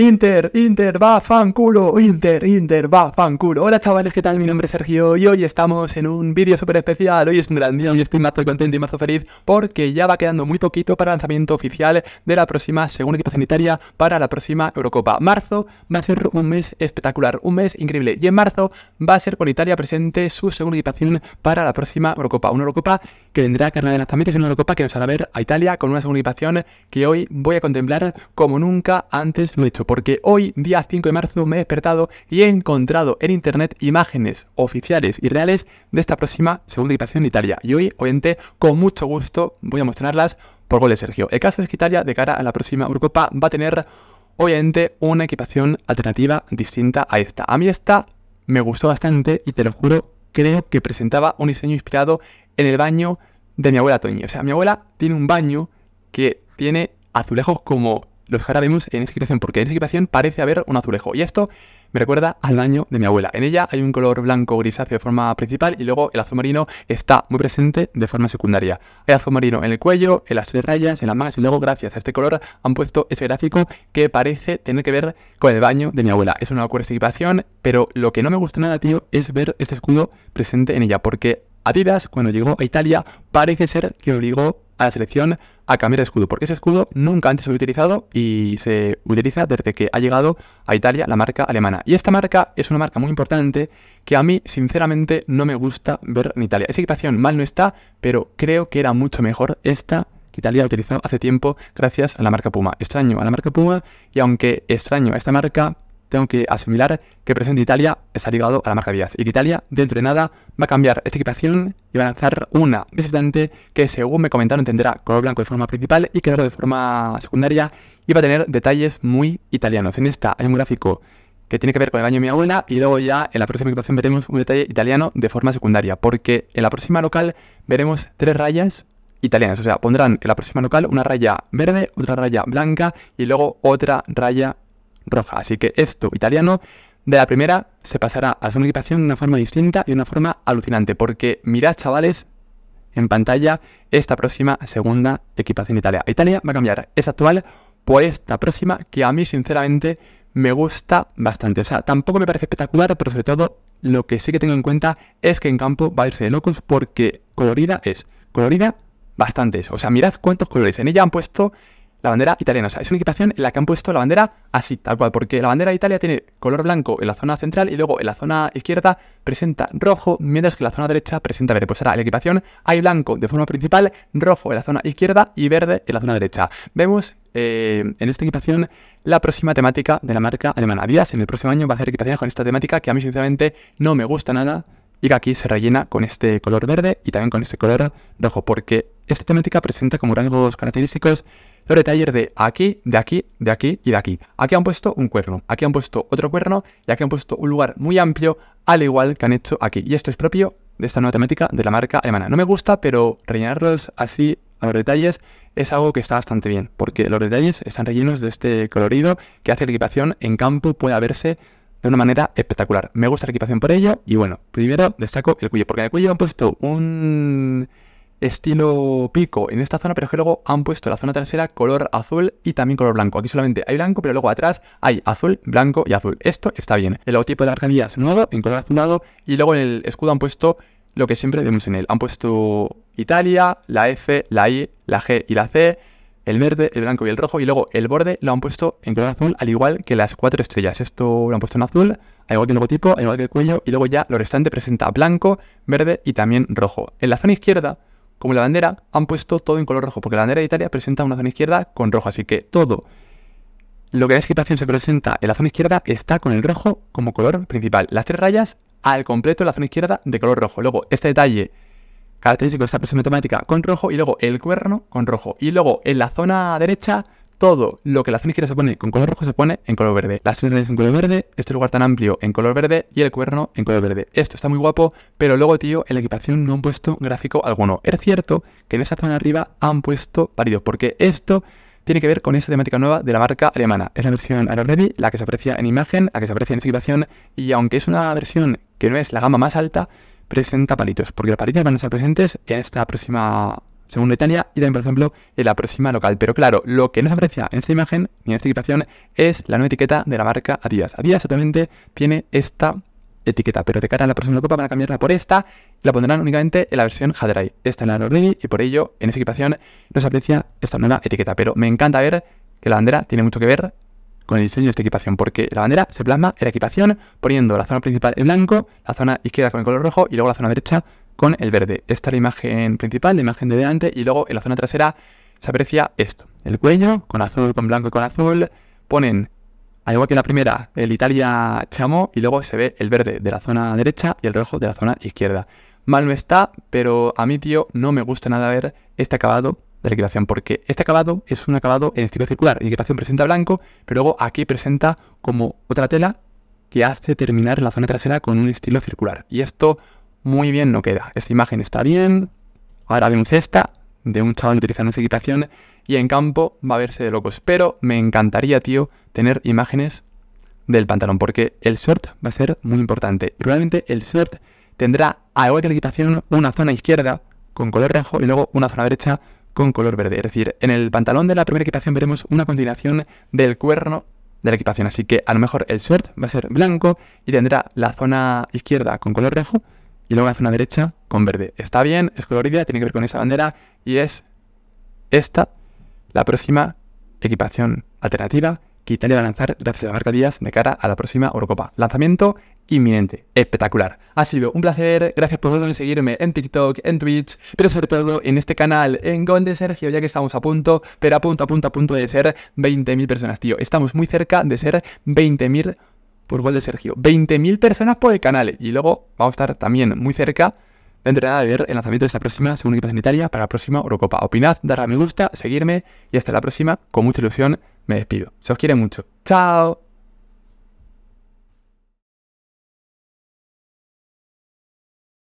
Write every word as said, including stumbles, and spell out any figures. Inter, Inter, va fanculo, Inter, Inter, va fanculo. Hola chavales, ¿qué tal? Mi nombre es Sergio y hoy estamos en un vídeo súper especial. Hoy es un gran día y estoy más contento y más feliz porque ya va quedando muy poquito para el lanzamiento oficial de la próxima segunda equipa sanitaria para la próxima Eurocopa. Marzo va a ser un mes espectacular, un mes increíble. Y en marzo va a ser con Italia presente su segunda equipación para la próxima Eurocopa. Una Eurocopa que vendrá cargada de lanzamientos y una Eurocopa que nos hará ver a Italia con una segunda equipación que hoy voy a contemplar como nunca antes lo he hecho. Porque hoy, día cinco de marzo, me he despertado y he encontrado en internet imágenes oficiales y reales de esta próxima segunda equipación de Italia. Y hoy, obviamente, con mucho gusto voy a mostrarlas por Gol de Sergio. El caso es que Italia, de cara a la próxima Eurocopa, va a tener, obviamente, una equipación alternativa distinta a esta. A mí esta me gustó bastante y te lo juro, creo que presentaba un diseño inspirado en el baño de mi abuela Toñi. O sea, mi abuela tiene un baño que tiene azulejos como los que ahora vemos en esta equipación, porque en esta equipación parece haber un azulejo. Y esto me recuerda al baño de mi abuela. En ella hay un color blanco grisáceo de forma principal y luego el azul marino está muy presente de forma secundaria. Hay azul marino en el cuello, en las tres rayas, en las mangas y luego gracias a este color han puesto ese gráfico que parece tener que ver con el baño de mi abuela. Es una locura esta equipación, pero lo que no me gusta nada, tío, es ver este escudo presente en ella, porque Adidas, cuando llegó a Italia, parece ser que obligó a la selección a cambiar de escudo, porque ese escudo nunca antes se había utilizado y se utiliza desde que ha llegado a Italia la marca alemana. Y esta marca es una marca muy importante que a mí, sinceramente, no me gusta ver en Italia. Esa equipación mal no está, pero creo que era mucho mejor esta que Italia ha utilizado hace tiempo gracias a la marca Puma. Extraño a la marca Puma y aunque extraño a esta marca, tengo que asimilar que presente Italia está ligado a la marca Adidas y que Italia, dentro de nada, va a cambiar esta equipación y va a lanzar una visitante que, según me comentaron, tendrá color blanco de forma principal y claro de forma secundaria y va a tener detalles muy italianos. En esta hay un gráfico que tiene que ver con el baño de mi abuela y luego ya en la próxima equipación veremos un detalle italiano de forma secundaria, porque en la próxima local veremos tres rayas italianas. O sea, pondrán en la próxima local una raya verde, otra raya blanca y luego otra raya roja. Así que esto italiano de la primera se pasará a la segunda equipación de una forma distinta y de una forma alucinante, porque mirad, chavales, en pantalla esta próxima segunda equipación de Italia. Italia va a cambiar esa actual por esta próxima que a mí sinceramente me gusta bastante. O sea, tampoco me parece espectacular, pero sobre todo lo que sí que tengo en cuenta es que en campo va a irse de locos, porque colorida es, colorida bastantes. O sea, mirad cuántos colores. En ella han puesto la bandera italiana. O sea, es una equipación en la que han puesto la bandera así, tal cual, porque la bandera de Italia tiene color blanco en la zona central y luego en la zona izquierda presenta rojo, mientras que en la zona derecha presenta verde. Pues será en la equipación hay blanco de forma principal, rojo en la zona izquierda y verde en la zona derecha. Vemos eh, en esta equipación la próxima temática de la marca alemana. Adidas en el próximo año va a hacer equipaciones con esta temática que a mí sinceramente no me gusta nada y que aquí se rellena con este color verde y también con este color rojo, porque esta temática presenta como rasgos característicos los detalles de aquí, de aquí, de aquí y de aquí. Aquí han puesto un cuerno, aquí han puesto otro cuerno y aquí han puesto un lugar muy amplio, al igual que han hecho aquí. Y esto es propio de esta nueva temática de la marca alemana. No me gusta, pero rellenarlos así a los detalles es algo que está bastante bien, porque los detalles están rellenos de este colorido que hace que la equipación en campo pueda verse de una manera espectacular. Me gusta la equipación por ello y bueno, primero destaco el cuello, porque en el cuello han puesto un estilo pico en esta zona, pero es que luego han puesto la zona trasera color azul y también color blanco. Aquí solamente hay blanco, pero luego atrás hay azul, blanco y azul. Esto está bien. El logotipo de Adidas nuevo en color azulado y luego en el escudo han puesto lo que siempre vemos en él. Han puesto Italia, la F, la I, la G y la C, el verde, el blanco y el rojo, y luego el borde lo han puesto en color azul, al igual que las cuatro estrellas. Esto lo han puesto en azul, al igual que el logotipo, al igual que el cuello, y luego ya lo restante presenta blanco, verde y también rojo. En la zona izquierda, como la bandera, han puesto todo en color rojo, porque la bandera de Italia presenta una zona izquierda con rojo, así que todo lo que en la equipación se presenta en la zona izquierda está con el rojo como color principal. Las tres rayas al completo en la zona izquierda de color rojo. Luego este detalle característico de esta presión automática con rojo y luego el cuerno con rojo. Y luego en la zona derecha todo lo que en la zona izquierda se pone con color rojo se pone en color verde. Las tres rayas en color verde, este lugar tan amplio en color verde y el cuerno en color verde. Esto está muy guapo, pero luego, tío, en la equipación no han puesto gráfico alguno. Es cierto que en esa zona de arriba han puesto paridos, porque esto tiene que ver con esa temática nueva de la marca alemana. Es la versión Aero Ready, la que se aprecia en imagen, la que se aprecia en esta equipación, y aunque es una versión que no es la gama más alta, presenta palitos, porque los palitos van a estar presentes en esta próxima según Italia, y también, por ejemplo, en la próxima local. Pero claro, lo que no se aprecia en esta imagen ni en esta equipación es la nueva etiqueta de la marca Adidas. Adidas exactamente tiene esta etiqueta, pero de cara a la próxima copa van a cambiarla por esta y la pondrán únicamente en la versión Hadrai. Esta en la Norrini, y por ello en esa equipación no se aprecia esta nueva etiqueta. Pero me encanta ver que la bandera tiene mucho que ver con el diseño de esta equipación, porque la bandera se plasma en la equipación poniendo la zona principal en blanco, la zona izquierda con el color rojo y luego la zona derecha con el verde. Esta es la imagen principal, la imagen de delante, y luego en la zona trasera se aprecia esto. El cuello con azul, con blanco y con azul. Ponen, al igual que en la primera, el Italia Chamo, y luego se ve el verde de la zona derecha y el rojo de la zona izquierda. Mal no está, pero a mí, tío, no me gusta nada ver este acabado de la equipación, porque este acabado es un acabado en estilo circular. La equipación presenta blanco, pero luego aquí presenta como otra tela que hace terminar la zona trasera con un estilo circular. Y esto muy bien no queda. Esta imagen está bien. Ahora vemos esta de un chaval utilizando esa equipación y en campo va a verse de locos. Pero me encantaría, tío, tener imágenes del pantalón, porque el short va a ser muy importante. Y probablemente el short tendrá, al igual que la equipación, una zona izquierda con color rojo y luego una zona derecha con color verde. Es decir, en el pantalón de la primera equipación veremos una continuación del cuerno de la equipación. Así que a lo mejor el short va a ser blanco y tendrá la zona izquierda con color rojo y luego la zona derecha con verde. Está bien, es colorida, tiene que ver con esa bandera y es esta la próxima equipación alternativa que Italia va a lanzar gracias a la marca Adidas de cara a la próxima Eurocopa. Lanzamiento inminente, espectacular. Ha sido un placer, gracias por seguirme en TikTok, en Twitch, pero sobre todo en este canal, en Gol de Sergio, ya que estamos a punto, pero a punto, a punto, a punto de ser veinte mil personas, tío. Estamos muy cerca de ser veinte mil por Gol de Sergio. veinte mil personas por el canal. Y luego vamos a estar también muy cerca dentro de nada de ver el lanzamiento de esta próxima segunda equipación de Italia para la próxima Eurocopa. Opinad, darle a me gusta, seguirme y hasta la próxima. Con mucha ilusión me despido. Se os quiere mucho. ¡Chao!